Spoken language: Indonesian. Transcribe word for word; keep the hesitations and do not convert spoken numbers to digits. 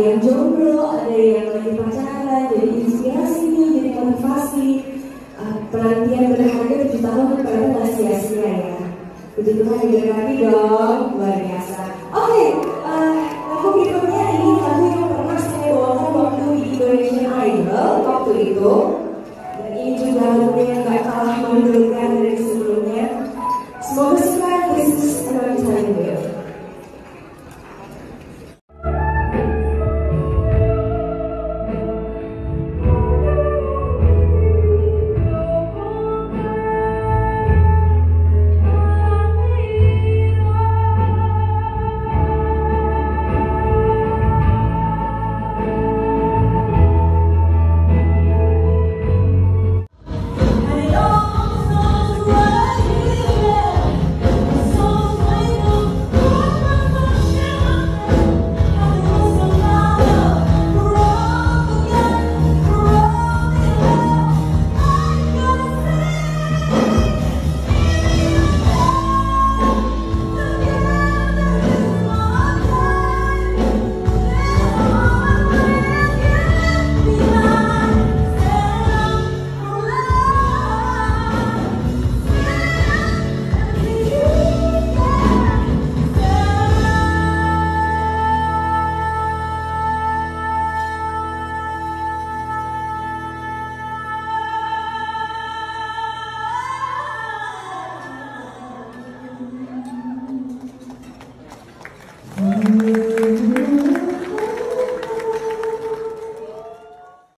yang jomblo, ada yang lagi pacaran, jadi inspirasi nih, jadi motivasi. Uh, penantian berharga tujuh tahun ternyata nggak sia-sia ya. Puji Tuhan, juga kami dong.